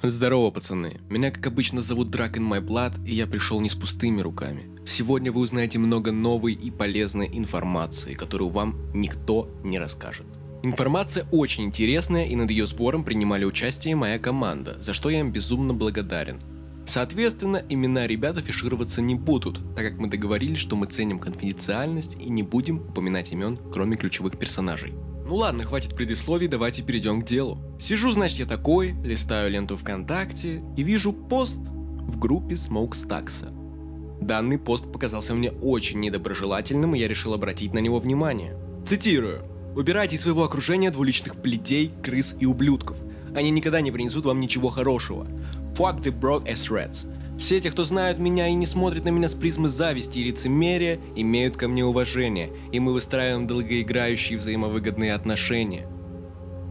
Здорово, пацаны! Меня, как обычно, зовут Dragon My Blood, и я пришел не с пустыми руками. Сегодня вы узнаете много новой и полезной информации, которую вам никто не расскажет. Информация очень интересная, и над ее сбором принимали участие моя команда, за что я им безумно благодарен. Соответственно, имена ребят афишироваться не будут, так как мы договорились, что мы ценим конфиденциальность и не будем упоминать имен, кроме ключевых персонажей. Ну ладно, хватит предисловий, давайте перейдем к делу. Сижу, значит, я такой, листаю ленту ВКонтакте и вижу пост в группе Смокстакса. Данный пост показался мне очень недоброжелательным, и я решил обратить на него внимание. Цитирую. «Убирайте из своего окружения двуличных плетей, крыс и ублюдков. Они никогда не принесут вам ничего хорошего. Fuck the broke ass rats. Все те, кто знают меня и не смотрят на меня с призмы зависти и лицемерия, имеют ко мне уважение, и мы выстраиваем долгоиграющие взаимовыгодные отношения».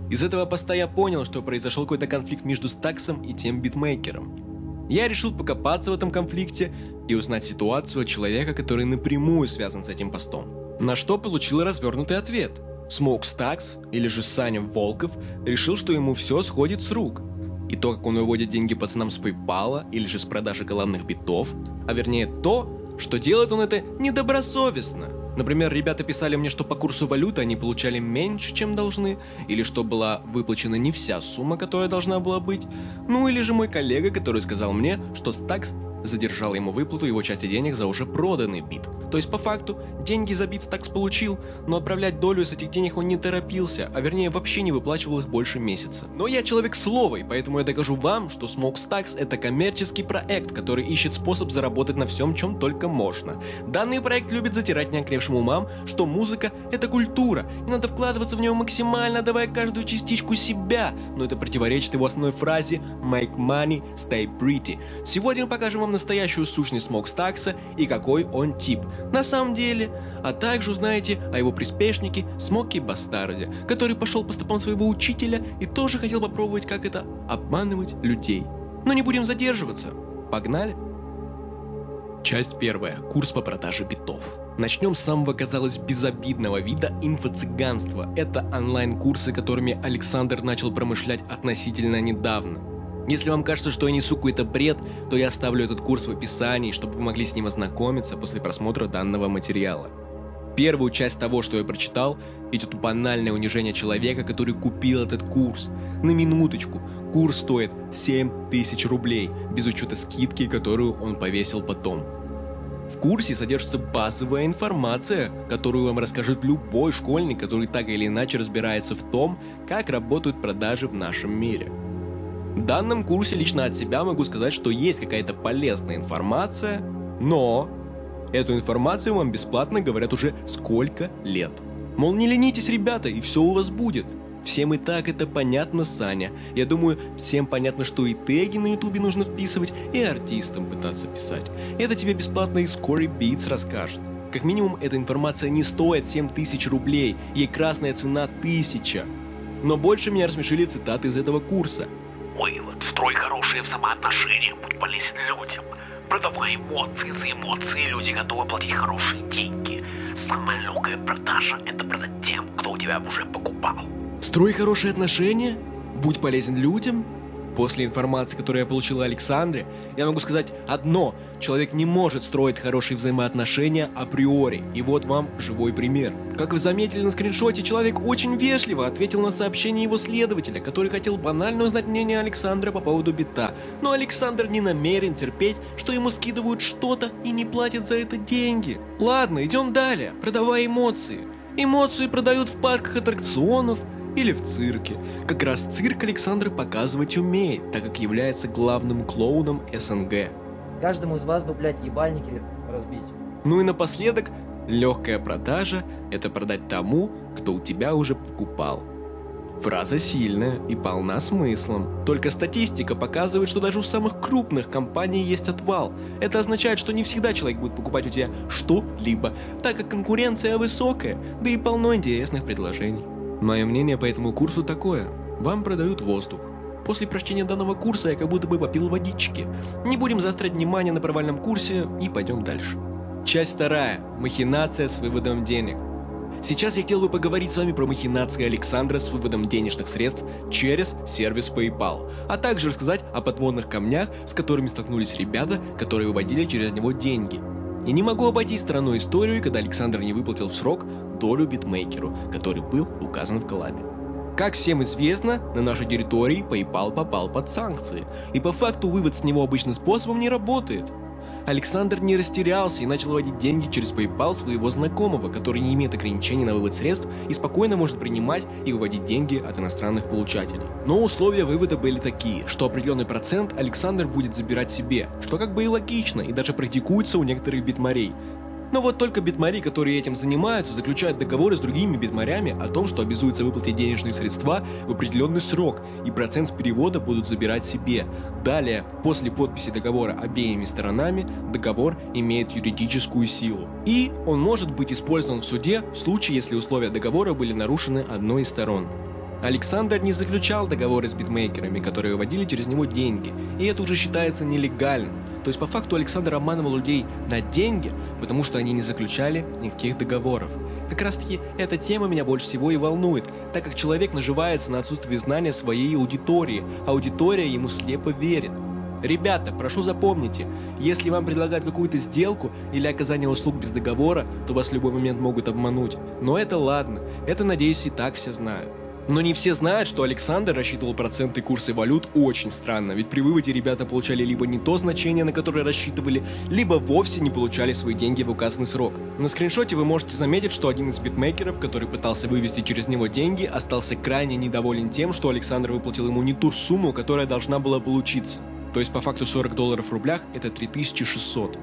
Из этого поста я понял, что произошел какой-то конфликт между Стаксом и тем битмейкером. Я решил покопаться в этом конфликте и узнать ситуацию от человека, который напрямую связан с этим постом. На что получил развернутый ответ. Смокстакс, или же Саня Волков, решил, что ему все сходит с рук. И то, как он выводит деньги пацанам с PayPal, или же с продажи головных битов, а вернее то, что делает он это недобросовестно. Например, ребята писали мне, что по курсу валюты они получали меньше, чем должны, или что была выплачена не вся сумма, которая должна была быть, ну или же мой коллега, который сказал мне, что Stax задержал ему выплату его части денег за уже проданный бит. То есть по факту деньги за бит Stax получил, но отправлять долю из этих денег он не торопился, а вернее вообще не выплачивал их больше месяца. Но я человек слова, и поэтому я докажу вам, что Smokestaxkk — это коммерческий проект, который ищет способ заработать на всем, чем только можно. Данный проект любит затирать неокрепшим умам, что музыка — это культура, и надо вкладываться в нее максимально, давая каждую частичку себя, но это противоречит его основной фразе «Make money, stay pretty». Сегодня мы покажем вам настоящую сущность Smokestaxkk и какой он тип на самом деле, а также узнаете о его приспешнике Смоккибастарде, который пошел по стопам своего учителя и тоже хотел попробовать, как это обманывать людей. Но не будем задерживаться. Погнали! Часть первая. Курс по продаже битов. Начнем с самого, казалось, безобидного вида инфо-цыганства. Это онлайн-курсы, которыми Александр начал промышлять относительно недавно. Если вам кажется, что я несу какой-то бред, то я оставлю этот курс в описании, чтобы вы могли с ним ознакомиться после просмотра данного материала. Первую часть того, что я прочитал, идет банальное унижение человека, который купил этот курс. На минуточку, курс стоит 7000 рублей, без учета скидки, которую он повесил потом. В курсе содержится базовая информация, которую вам расскажет любой школьник, который так или иначе разбирается в том, как работают продажи в нашем мире. В данном курсе лично от себя могу сказать, что есть какая-то полезная информация, но эту информацию вам бесплатно говорят уже сколько лет. Мол, не ленитесь, ребята, и все у вас будет. Всем и так это понятно, Саня. Я думаю, всем понятно, что и теги на ютубе нужно вписывать, и артистам пытаться писать. Это тебе бесплатно и Scory Beats расскажет. Как минимум, эта информация не стоит 7000 рублей, ей красная цена 1000. Но больше меня рассмешили цитаты из этого курса. Вывод. Строй хорошие взаимоотношения, будь полезен людям. Продавай эмоции за эмоции, люди готовы платить хорошие деньги. Самая легкая продажа — это продать тем, кто у тебя уже покупал. Строй хорошие отношения? Будь полезен людям? После информации, которую я получил о Александре, я могу сказать одно. Человек не может строить хорошие взаимоотношения априори. И вот вам живой пример. Как вы заметили на скриншоте, человек очень вежливо ответил на сообщение его следователя, который хотел банально узнать мнение Александра по поводу бита. Но Александр не намерен терпеть, что ему скидывают что-то и не платят за это деньги. Ладно, идем далее. Продавай эмоции. Эмоции продают в парках аттракционов, или в цирке. Как раз цирк Александр показывать умеет, так как является главным клоуном СНГ. Каждому из вас бы, блядь, ебальники разбить. Ну и напоследок, легкая продажа – это продать тому, кто у тебя уже покупал. Фраза сильная и полна смыслом. Только статистика показывает, что даже у самых крупных компаний есть отвал. Это означает, что не всегда человек будет покупать у тебя что-либо, так как конкуренция высокая, да и полно интересных предложений. Мое мнение по этому курсу такое. Вам продают воздух. После прочтения данного курса я как будто бы попил водички. Не будем заострять внимание на провальном курсе и пойдем дальше. Часть вторая. Махинация с выводом денег. Сейчас я хотел бы поговорить с вами про махинации Александра с выводом денежных средств через сервис PayPal, а также рассказать о подводных камнях, с которыми столкнулись ребята, которые выводили через него деньги. И не могу обойти стороной историю, когда Александр не выплатил в срок долю битмейкеру, который был указан в коллабе. Как всем известно, на нашей территории PayPal попал под санкции, и по факту вывод с него обычным способом не работает. Александр не растерялся и начал выводить деньги через PayPal своего знакомого, который не имеет ограничений на вывод средств и спокойно может принимать и выводить деньги от иностранных получателей. Но условия вывода были такие, что определенный процент Александр будет забирать себе, что как бы и логично, и даже практикуется у некоторых битмарей. Но вот только битмари, которые этим занимаются, заключают договоры с другими битмарями о том, что обязуются выплатить денежные средства в определенный срок, и процент с перевода будут забирать себе. Далее, после подписи договора обеими сторонами, договор имеет юридическую силу. И он может быть использован в суде в случае, если условия договора были нарушены одной из сторон. Александр не заключал договоры с битмейкерами, которые выводили через него деньги, и это уже считается нелегальным. То есть по факту Александр обманывал людей на деньги, потому что они не заключали никаких договоров. Как раз таки эта тема меня больше всего и волнует, так как человек наживается на отсутствии знания своей аудитории, а аудитория ему слепо верит. Ребята, прошу запомните, если вам предлагают какую-то сделку или оказание услуг без договора, то вас в любой момент могут обмануть. Но это ладно, это, надеюсь, и так все знают. Но не все знают, что Александр рассчитывал проценты курса валют очень странно, ведь при выводе ребята получали либо не то значение, на которое рассчитывали, либо вовсе не получали свои деньги в указанный срок. На скриншоте вы можете заметить, что один из битмейкеров, который пытался вывести через него деньги, остался крайне недоволен тем, что Александр выплатил ему не ту сумму, которая должна была получиться. То есть по факту $40 в рублях это 3600.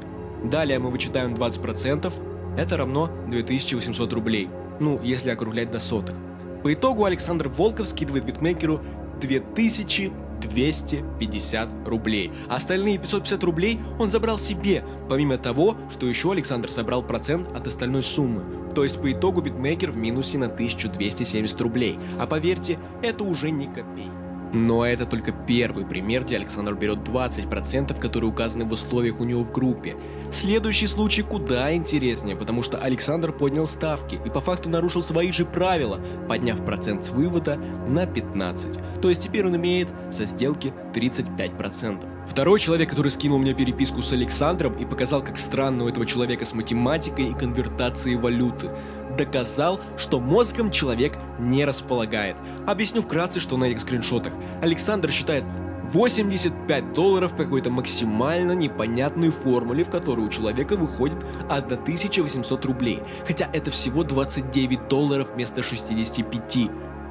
Далее мы вычитаем 20%, это равно 2800 рублей, ну если округлять до сотых. По итогу Александр Волков скидывает битмейкеру 2250 рублей. А остальные 550 рублей он забрал себе, помимо того, что еще Александр собрал процент от остальной суммы. То есть по итогу битмейкер в минусе на 1270 рублей. А поверьте, это уже не копейки. Но это только первый пример, где Александр берет 20%, которые указаны в условиях у него в группе. Следующий случай куда интереснее, потому что Александр поднял ставки и по факту нарушил свои же правила, подняв процент с вывода на 15%. То есть теперь он имеет со сделки 35%. Второй человек, который скинул мне переписку с Александром и показал, как странно у этого человека с математикой и конвертацией валюты, доказал, что мозгом человек не располагает. Объясню вкратце, что на этих скриншотах. Александр считает $85 по какой-то максимально непонятной формуле, в которой у человека выходит 1800 рублей, хотя это всего $29 вместо 65.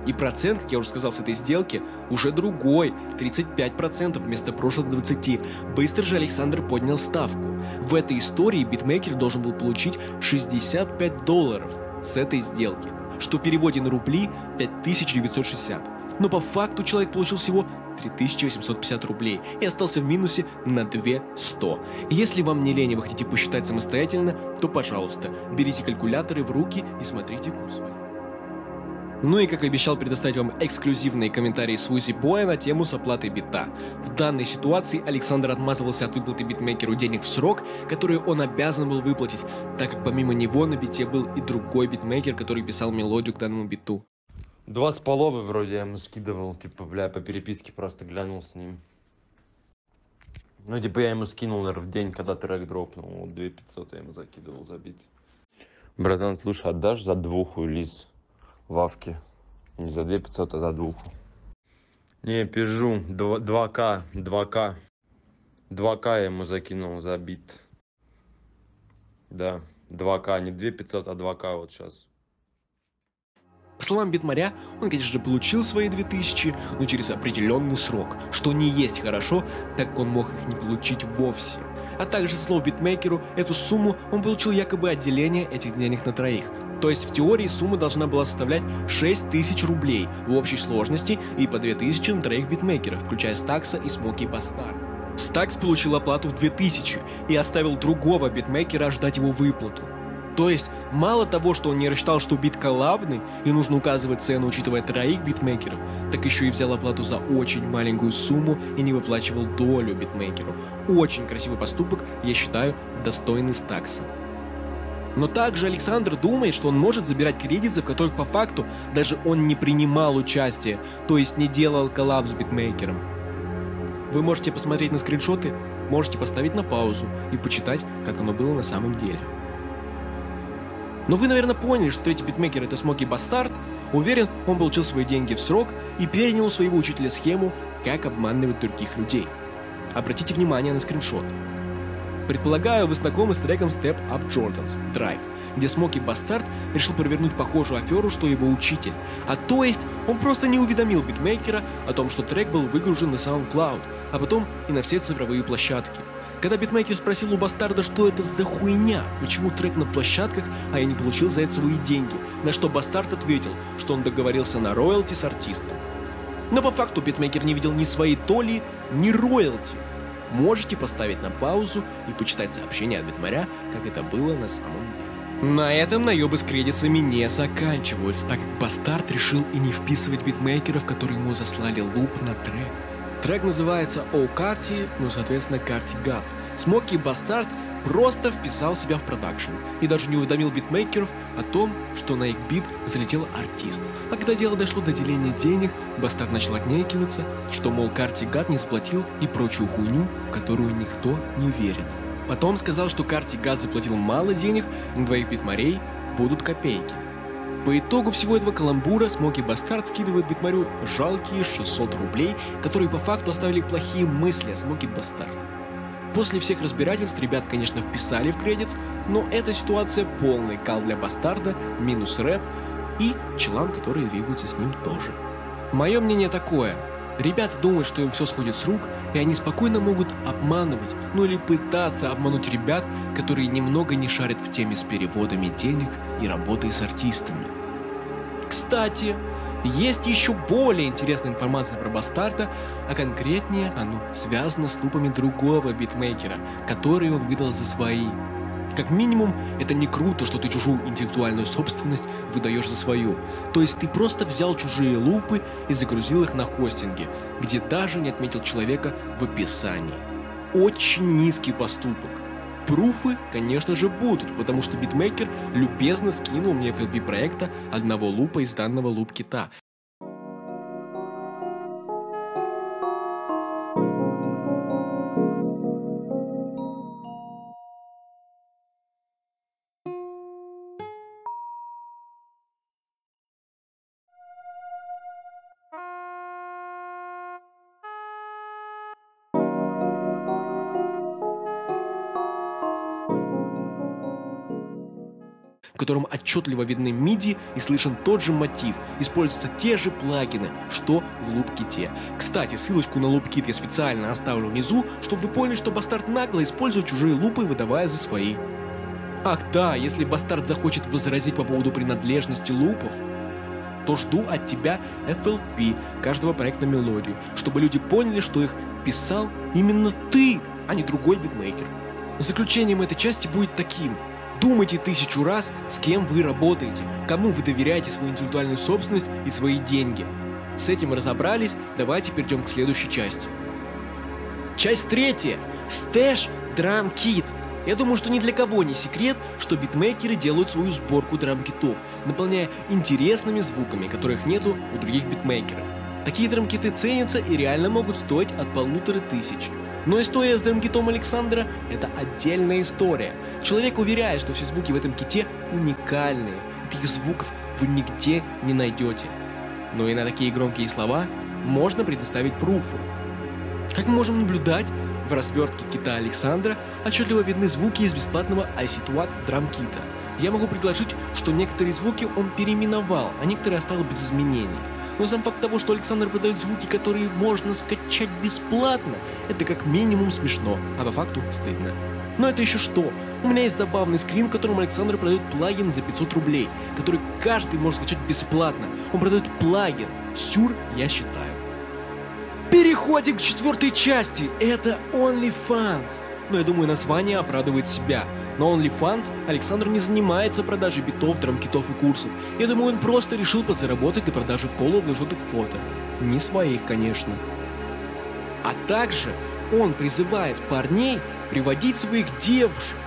И процент, как я уже сказал, с этой сделки уже другой, 35% вместо прошлых 20. Быстро же Александр поднял ставку. В этой истории битмейкер должен был получить $65 с этой сделки, что в переводе на рубли 5960. Но по факту человек получил всего 3850 рублей и остался в минусе на 2100. Если вам не лень и вы хотите посчитать самостоятельно, то, пожалуйста, берите калькуляторы в руки и смотрите курс. Ну и как обещал предоставить вам эксклюзивные комментарии с Узи Боя на тему с оплатой бита. В данной ситуации Александр отмазывался от выплаты битмейкеру денег в срок, которые он обязан был выплатить, так как помимо него на бите был и другой битмейкер, который писал мелодию к данному биту. 2,5 вроде я ему скидывал, типа, бля, по переписке просто глянул с ним. Ну типа я ему скинул, наверное, в день, когда трек дропнул, 2500 я ему закидывал забит. Братан, слушай, отдашь за двуху лис? Вавки. Не за 2500, а за двуху. Не, пижу. 2К. 2К я ему закинул за бит. Да, 2К. Не 2500, а 2К вот сейчас. По словам битмаря, он, конечно же, получил свои 2000, но через определенный срок, что не есть хорошо, так как он мог их не получить вовсе. А также, со слов битмейкеру, эту сумму он получил якобы отделение этих денег на троих. То есть в теории сумма должна была составлять 6000 рублей в общей сложности и по 2000 на троих битмейкеров, включая Стакса и Smokkybastard. Stax получил оплату в 2000 и оставил другого битмейкера ждать его выплату. То есть мало того, что он не рассчитал, что бит коллабный и нужно указывать цену, учитывая троих битмейкеров, так еще и взял оплату за очень маленькую сумму и не выплачивал долю битмейкеру. Очень красивый поступок, я считаю, достойный Стакса. Но также Александр думает, что он может забирать кредиты, в которых по факту даже он не принимал участие, то есть не делал коллаб с битмейкером. Вы можете посмотреть на скриншоты, можете поставить на паузу и почитать, как оно было на самом деле. Но вы, наверное, поняли, что третий битмейкер — это Smokkybastard. Уверен, он получил свои деньги в срок и перенял у своего учителя схему, как обманывать других людей. Обратите внимание на скриншот. Предполагаю, вы знакомы с треком Step Up Jordans Drive, где Smokkybastard решил провернуть похожую аферу, что его учитель. А то есть он просто не уведомил битмейкера о том, что трек был выгружен на SoundCloud, а потом и на все цифровые площадки. Когда битмейкер спросил у Бастарда, что это за хуйня, почему трек на площадках, а я не получил за это свои деньги, на что Бастард ответил, что он договорился на роялти с артистом. Но по факту битмейкер не видел ни своей толи, ни роялти. Можете поставить на паузу и почитать сообщение от битмаря, как это было на самом деле. На этом наебы с кредитами не заканчиваются, так как Бастард решил и не вписывать битмейкеров, которые ему заслали луп на трек. Трек называется «О Карти», ну, соответственно, «Карти Гад». Smokkybastard просто вписал себя в продакшн и даже не уведомил битмейкеров о том, что на их бит залетел артист. А когда дело дошло до деления денег, Бастард начал отнекиваться, что, мол, «Карти Гад» не заплатил и прочую хуйню, в которую никто не верит. Потом сказал, что «Карти Гад» заплатил мало денег, на двоих битмарей будут копейки. По итогу всего этого каламбура Smokkybastard скидывает битмарю жалкие 600 рублей, которые по факту оставили плохие мысли о Smokkybastard. После всех разбирательств ребят, конечно, вписали в кредит, но эта ситуация полный кал для Бастарда, минус рэп и челам, которые двигаются с ним тоже. Мое мнение такое. Ребята думают, что им все сходит с рук, и они спокойно могут обманывать, ну или пытаться обмануть ребят, которые немного не шарят в теме с переводами денег и работой с артистами. Кстати, есть еще более интересная информация про Бастарда, а конкретнее оно связано с лупами другого битмейкера, которые он выдал за свои. Как минимум, это не круто, что ты чужую интеллектуальную собственность выдаешь за свою. То есть ты просто взял чужие лупы и загрузил их на хостинге, где даже не отметил человека в описании. Очень низкий поступок. Пруфы, конечно же, будут, потому что битмейкер любезно скинул мне FLP проекта одного лупа из данного луп-кита. В котором отчетливо видны миди и слышен тот же мотив, используются те же плагины, что в луп-ките. Кстати, ссылочку на луп-кит я специально оставлю внизу, чтобы вы поняли, что Бастард нагло использует чужие лупы, выдавая за свои. Ах да, если Бастард захочет возразить по поводу принадлежности лупов, то жду от тебя FLP каждого проекта мелодию, чтобы люди поняли, что их писал именно ты, а не другой битмейкер. Заключением этой части будет таким. Думайте 1000 раз, с кем вы работаете, кому вы доверяете свою интеллектуальную собственность и свои деньги. С этим разобрались, давайте перейдем к следующей части. Часть третья. Stash драм-кит. Я думаю, что ни для кого не секрет, что битмейкеры делают свою сборку драм-китов, наполняя интересными звуками, которых нету у других битмейкеров. Такие драм-киты ценятся и реально могут стоить от 1500. Но история с драм-китом Александра – это отдельная история. Человек уверяет, что все звуки в этом ките уникальные, и таких звуков вы нигде не найдете. Но и на такие громкие слова можно предоставить пруфы. Как мы можем наблюдать, в развертке кита Александра отчетливо видны звуки из бесплатного iSituat драм-кита. Я могу предложить, что некоторые звуки он переименовал, а некоторые оставил без изменений. Но сам факт того, что Александр продает звуки, которые можно скачать бесплатно, это как минимум смешно, а по факту стыдно. Но это еще что? У меня есть забавный скрин, в котором Александр продает плагин за 500 рублей, который каждый может скачать бесплатно. Он продает плагин. Сюр, я считаю. Переходим к четвертой части. Это OnlyFans. Но я думаю, название оправдывает себя. На OnlyFans Александр не занимается продажей битов, драмкитов и курсов. Я думаю, он просто решил подзаработать на продаже полуобнаженных фото. Не своих, конечно. А также он призывает парней приводить своих девушек.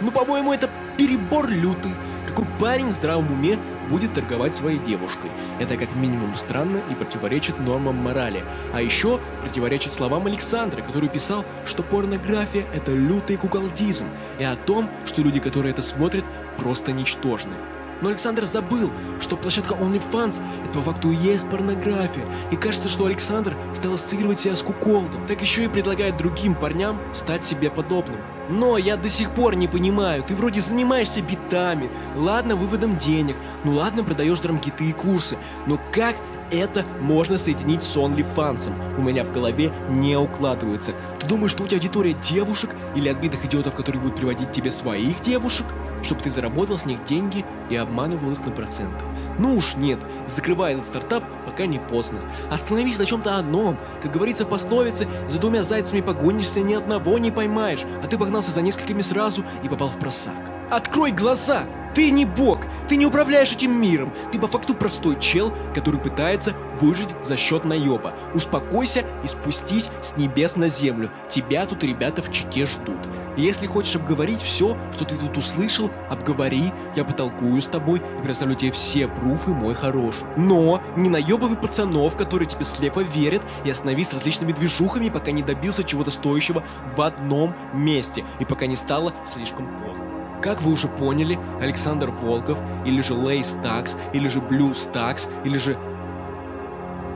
Ну, по-моему, это перебор лютый. Какой парень в здравом уме будет торговать своей девушкой? Это как минимум странно и противоречит нормам морали. А еще противоречит словам Александра, который писал, что порнография — это лютый куколдизм, и о том, что люди, которые это смотрят, просто ничтожны. Но Александр забыл, что площадка OnlyFans — это по факту и есть порнография, и кажется, что Александр стал ассоциировать себя с куколдом, так еще и предлагает другим парням стать себе подобным. Но я до сих пор не понимаю, ты вроде занимаешься битами, ладно, выводом денег, ну ладно, продаешь драмкиты и курсы, но как это можно соединить с OnlyFans? У меня в голове не укладывается. Ты думаешь, что у тебя аудитория девушек или отбитых идиотов, которые будут приводить тебе своих девушек, чтобы ты заработал с них деньги и обманывал их на проценты? Ну уж нет, закрывай этот стартап, пока не поздно. Остановись на чем-то одном. Как говорится в пословице, за двумя зайцами погонишься, ни одного не поймаешь, а ты погнался за несколькими сразу и попал в просак. Открой глаза! Ты не бог, ты не управляешь этим миром, ты по факту простой чел, который пытается выжить за счет наеба. Успокойся и спустись с небес на землю, тебя тут ребята в Чите ждут. Если хочешь обговорить все, что ты тут услышал, обговори, я потолкую с тобой и предоставлю тебе все пруфы, мой хороший. Но не наебывай пацанов, которые тебе слепо верят, и остановись с различными движухами, пока не добился чего-то стоящего в одном месте и пока не стало слишком поздно. Как вы уже поняли, Александр Волков, или же Лей Стакс, или же Блю Стакс, или же...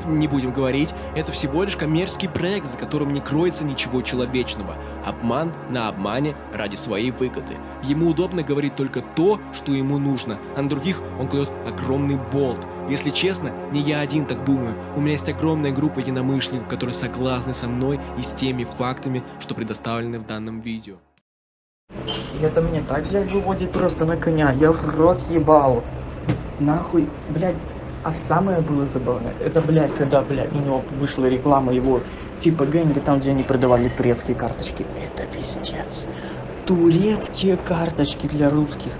не будем говорить, это всего лишь коммерческий проект, за которым не кроется ничего человечного. Обман на обмане ради своей выгоды. Ему удобно говорить только то, что ему нужно, а на других он кладет огромный болт. Если честно, не я один так думаю, у меня есть огромная группа единомышленников, которые согласны со мной и с теми фактами, что предоставлены в данном видео. Это мне так, блядь, выводит просто на коня. Я в рот ебал. Нахуй, блядь. А самое было забавное, это, блядь, когда, блядь, у него вышла реклама его типа гэнга, там, где они продавали турецкие карточки. Это пиздец. Турецкие карточки для русских.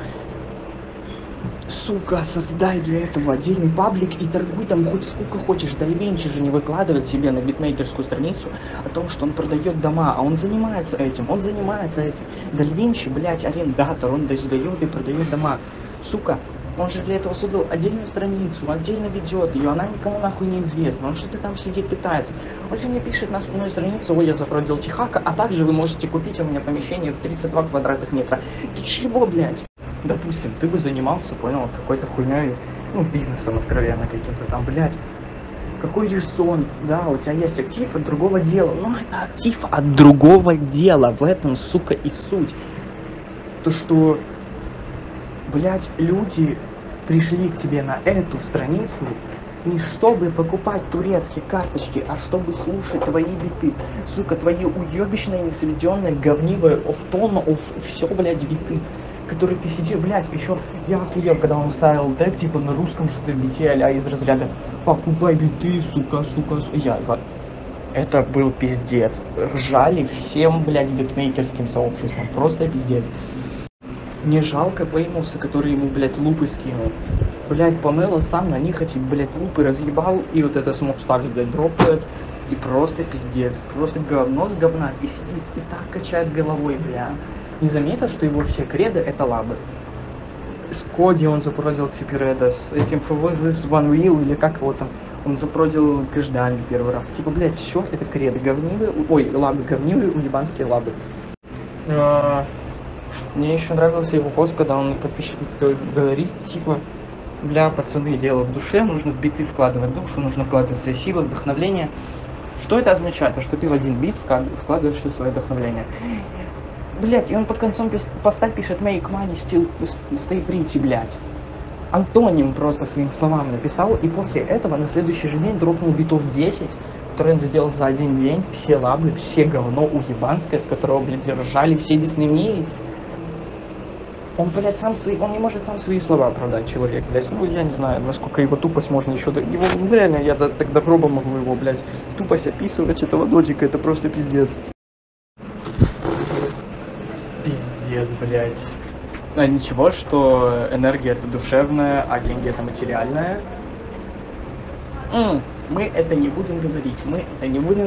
Сука, создай для этого отдельный паблик и торгуй там хоть сколько хочешь. Дальвинчи же не выкладывает себе на битмейкерскую страницу о том, что он продает дома, а он занимается этим, Дальвинчи, блядь, арендатор, он доиздаёт и продает дома. Сука, он же для этого создал отдельную страницу, отдельно ведет ее, она никому нахуй не известна, он же там сидит, питается. Он же мне пишет на основную страницу, ой, я запродил Тихака, а также вы можете купить у меня помещение в 32 квадратных метра. Ты чего, блядь? Допустим, ты бы занимался, понял, какой-то хуйней, ну, бизнесом откровенно каким-то там, блядь. Какой резон, да, у тебя есть актив от другого дела, но это актив от другого дела, в этом, сука, и суть. То, что, блядь, люди пришли к тебе на эту страницу не чтобы покупать турецкие карточки, а чтобы слушать твои биты. Сука, твои уебищные, несведенные, говнивые, офтон, все, блядь, биты. Который ты сидел, блядь, еще я охуел, когда он ставил тэп, типа, на русском что-то бите, а-ля из разряда «Покупай биты, сука, сука, сука». Это был пиздец. Ржали всем, блядь, битмейкерским сообществом. Просто пиздец. Мне жалко Пеймуса, который ему, блядь, лупы скинул. Блядь, Памела сам на них эти, блядь, лупы разъебал, и вот это Смокстакс, блядь, дропает. И просто пиздец. Просто говно с говна, и сидит, и так качает головой, бля. Не заметил, что его все креды — это лабы. С Коди он запродил Трипереда, с этим FWZ OneWheel, или как его там, он запродил Кэшдами первый раз. Типа, блядь, все это креды говнивые, ой, лабы говнивые, уебанские лабы. Мне еще нравился его пост, когда он подписчик говорит, типа, бля, пацаны, дело в душе, нужно в биты вкладывать душу, нужно вкладывать все силы, вдохновление. Что это означает? То, что ты в один бит вкладываешь все свое вдохновление. Блять, и он под концом поста пишет «Make money, stay pretty», блять. Антоним просто своим словам написал, и после этого на следующий же день дропнул битов 10, которые он сделал за один день, все лабы, все говно уебанское, с которого, блядь, держали все диснеймии. Он, блядь, он не может сам свои слова оправдать, человек, блядь. Ну, я не знаю, насколько его тупость можно еще... Его, ну, реально, я так добро бы могу его, блядь, тупость описывать, этого додика, это просто пиздец. Пиздец, блядь. А ничего, что энергия это душевная, а деньги это материальная. Мы это не будем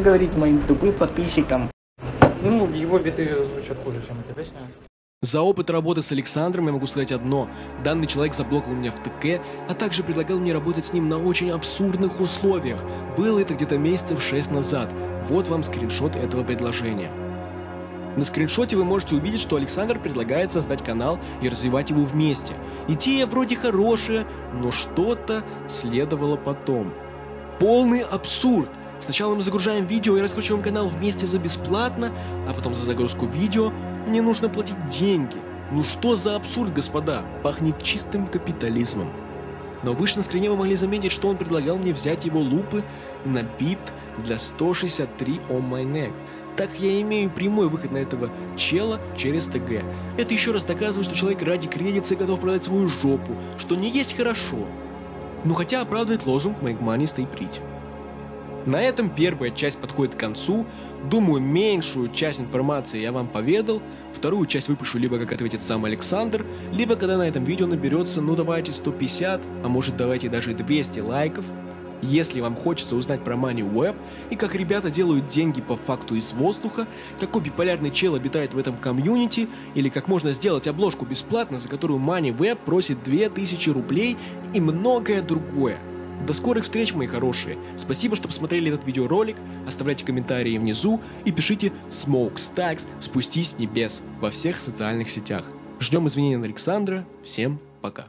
говорить. Моим тупым подписчикам. Ну, его биты звучат хуже, чем эта песня. За опыт работы с Александром я могу сказать одно. Данный человек заблокал меня в ТК, а также предлагал мне работать с ним на очень абсурдных условиях. Было это где-то месяцев 6 назад. Вот вам скриншот этого предложения. На скриншоте вы можете увидеть, что Александр предлагает создать канал и развивать его вместе. Идея вроде хорошая, но что-то следовало потом. Полный абсурд! Сначала мы загружаем видео и раскручиваем канал вместе за бесплатно, а потом за загрузку видео мне нужно платить деньги. Ну что за абсурд, господа? Пахнет чистым капитализмом. Но выше на скрине вы могли заметить, что он предлагал мне взять его лупы на бит для 163 on my neck. Так я имею прямой выход на этого чела через ТГ. Это еще раз доказывает, что человек ради кредиции готов продать свою жопу, что не есть хорошо. Ну хотя оправдывает лозунг «Make money, stay pretty». На этом первая часть подходит к концу. Думаю, меньшую часть информации я вам поведал. Вторую часть выпущу либо как ответит сам Александр, либо когда на этом видео наберется, ну давайте 150, а может давайте даже 200 лайков. Если вам хочется узнать про Money Web и как ребята делают деньги по факту из воздуха, какой биполярный чел обитает в этом комьюнити, или как можно сделать обложку бесплатно, за которую Money Web просит 2000 рублей и многое другое. До скорых встреч, мои хорошие. Спасибо, что посмотрели этот видеоролик. Оставляйте комментарии внизу и пишите Smokkestaxkk, спустись с небес во всех социальных сетях. Ждем извинений от Александра. Всем пока.